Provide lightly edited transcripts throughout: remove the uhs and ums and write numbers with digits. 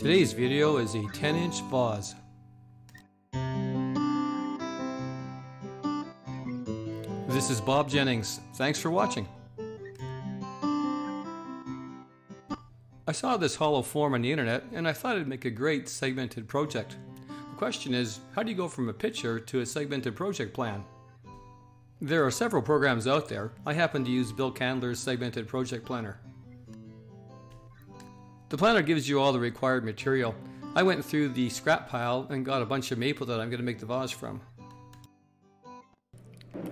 Today's video is a 10-inch vase. This is Bob Jennings. Thanks for watching. I saw this hollow form on the internet and I thought it'd make a great segmented project. The question is, how do you go from a picture to a segmented project plan? There are several programs out there. I happen to use Bill Candler's Segmented Project Planner. The planner gives you all the required material. I went through the scrap pile and got a bunch of maple that I'm going to make the vase from.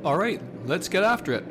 Alright, let's get after it.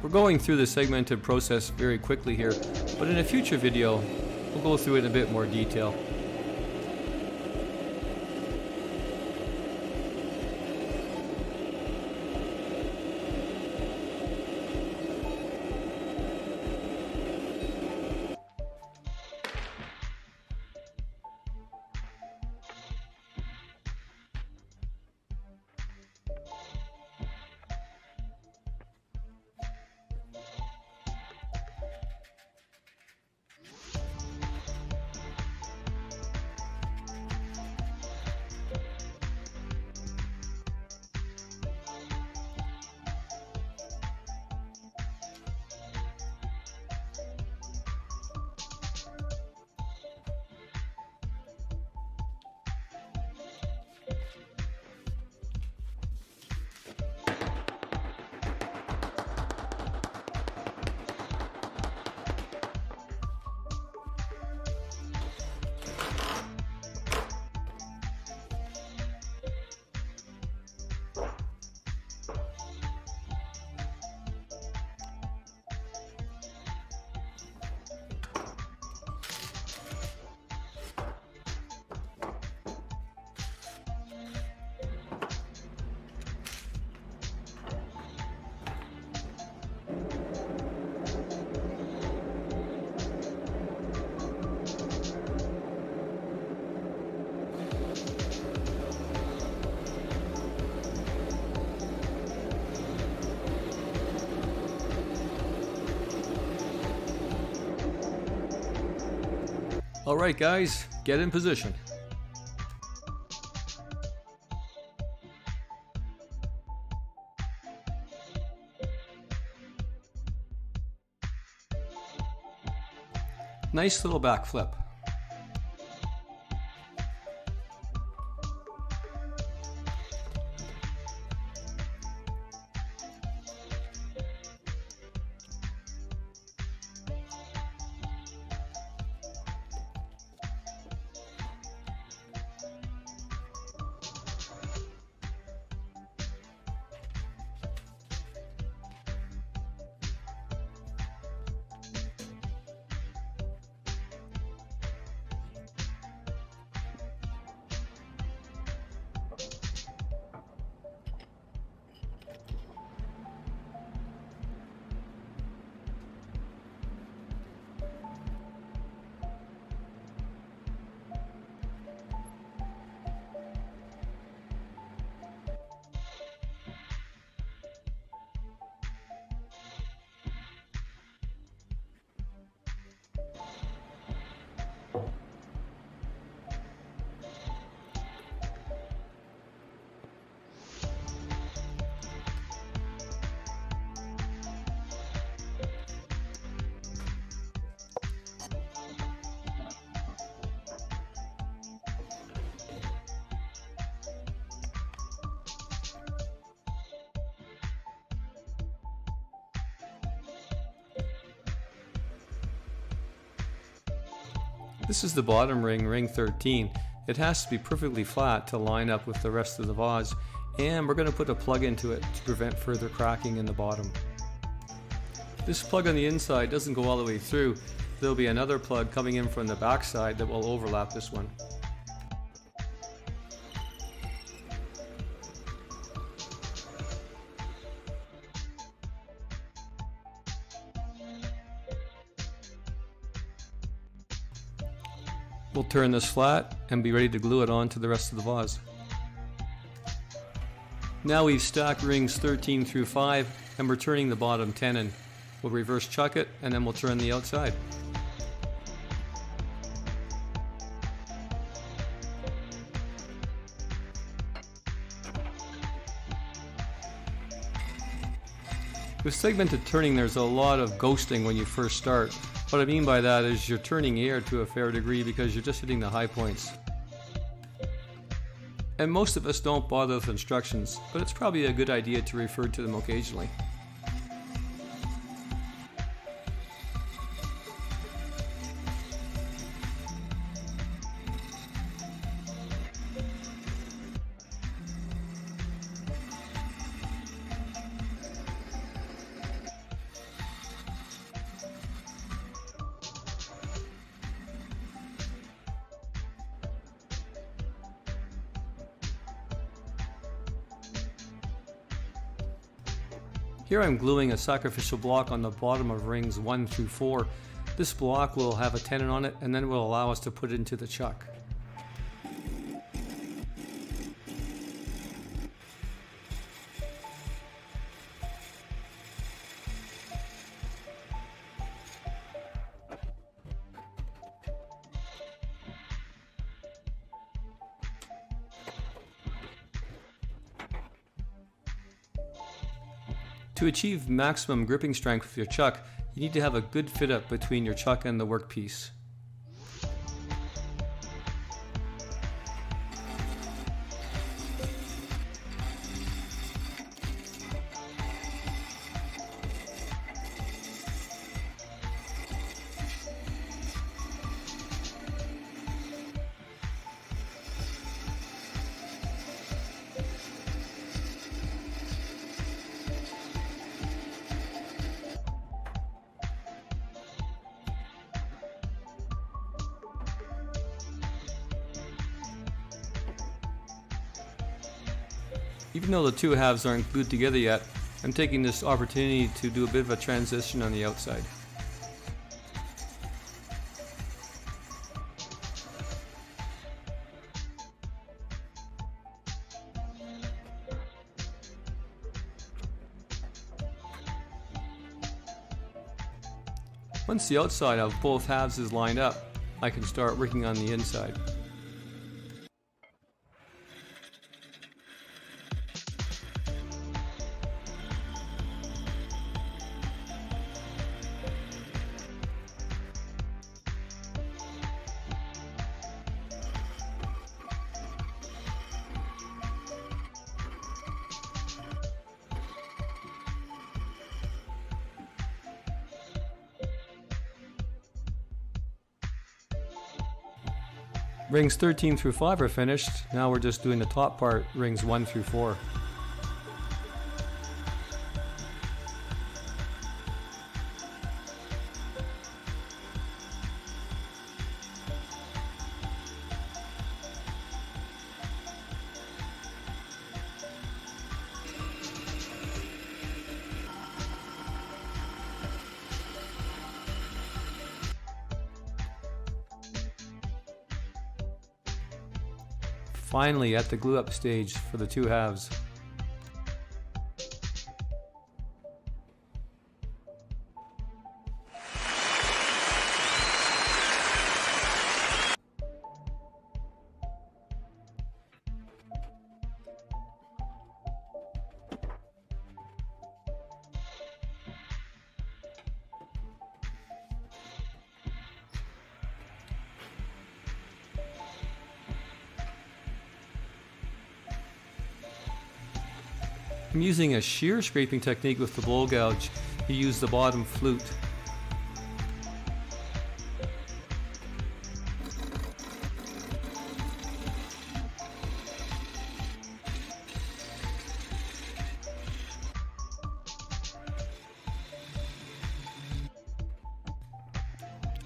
We're going through the segmented process very quickly here, but in a future video, we'll go through it in a bit more detail. Alright guys, get in position. Nice little backflip. This is the bottom ring, ring 13. It has to be perfectly flat to line up with the rest of the vase, and we're going to put a plug into it to prevent further cracking in the bottom. This plug on the inside doesn't go all the way through. There'll be another plug coming in from the backside that will overlap this one. We'll turn this flat and be ready to glue it on to the rest of the vase. Now we've stacked rings 13 through 5 and we're turning the bottom tenon. We'll reverse chuck it and then we'll turn the outside. With segmented turning, there's a lot of ghosting when you first start. What I mean by that is you're turning air to a fair degree because you're just hitting the high points. And most of us don't bother with instructions, but it's probably a good idea to refer to them occasionally. Here I'm gluing a sacrificial block on the bottom of rings 1 through 4. This block will have a tenon on it and then will allow us to put it into the chuck. To achieve maximum gripping strength with your chuck, you need to have a good fit up between your chuck and the workpiece. Even though the two halves aren't glued together yet, I'm taking this opportunity to do a bit of a transition on the outside. Once the outside of both halves is lined up, I can start working on the inside. Rings 13 through 5 are finished. Now we're just doing the top part, rings 1 through 4. Finally, at the glue up stage for the two halves. I'm using a shear scraping technique with the blow gouge. You use the bottom flute.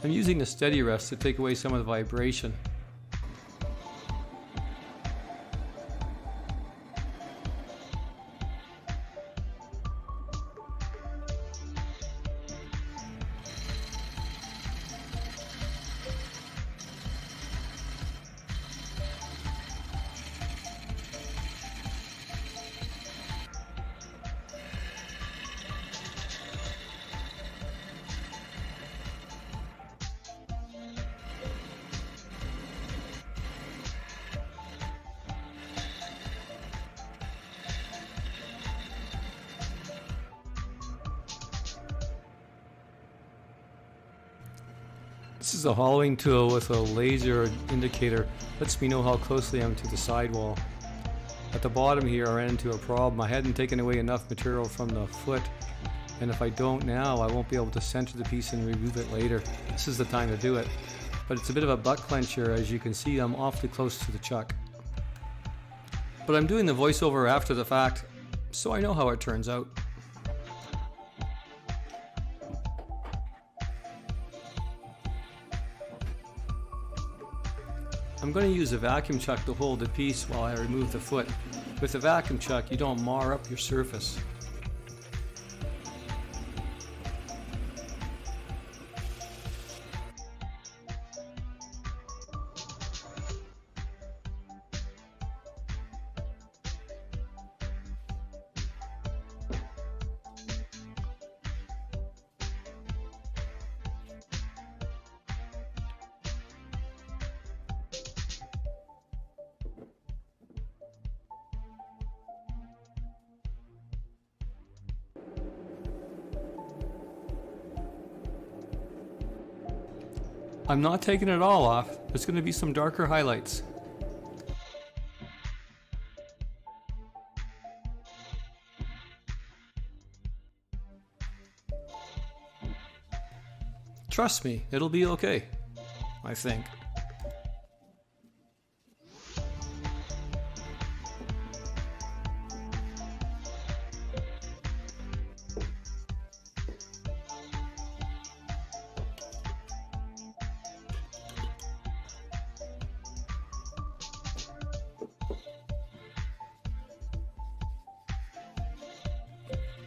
I'm using the steady rest to take away some of the vibration. This is a hollowing tool with a laser indicator. Lets me know how closely I'm to the sidewall. At the bottom here I ran into a problem. I hadn't taken away enough material from the foot, and if I don't now I won't be able to center the piece and remove it later. This is the time to do it. But it's a bit of a butt clencher. As you can see, I'm awfully close to the chuck. But I'm doing the voiceover after the fact, so I know how it turns out. I'm going to use a vacuum chuck to hold the piece while I remove the foot. With the vacuum chuck, you don't mar up your surface. I'm not taking it all off. There's going to be some darker highlights. Trust me, it'll be okay, I think.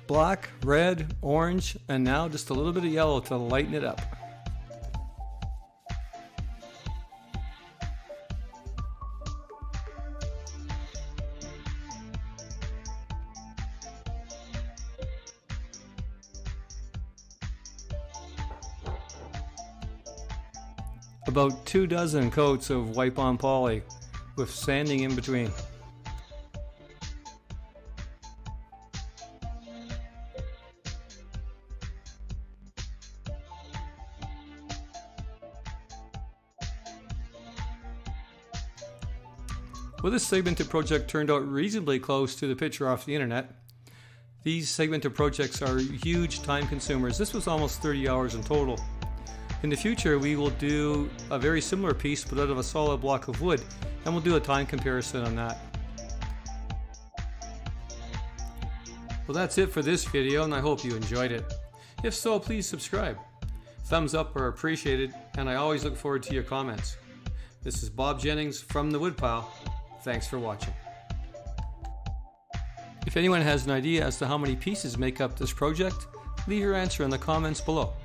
Black, red, orange, and now just a little bit of yellow to lighten it up. About 24 coats of wipe-on poly with sanding in between. Well, this segmented project turned out reasonably close to the picture off the internet. These segmented projects are huge time consumers. This was almost 30 hours in total. In the future, we will do a very similar piece, but out of a solid block of wood, and we'll do a time comparison on that. Well, that's it for this video, and I hope you enjoyed it. If so, please subscribe. Thumbs up are appreciated, and I always look forward to your comments. This is Bob Jennings from the Woodpile. Thanks for watching. If anyone has an idea as to how many pieces make up this project, leave your answer in the comments below.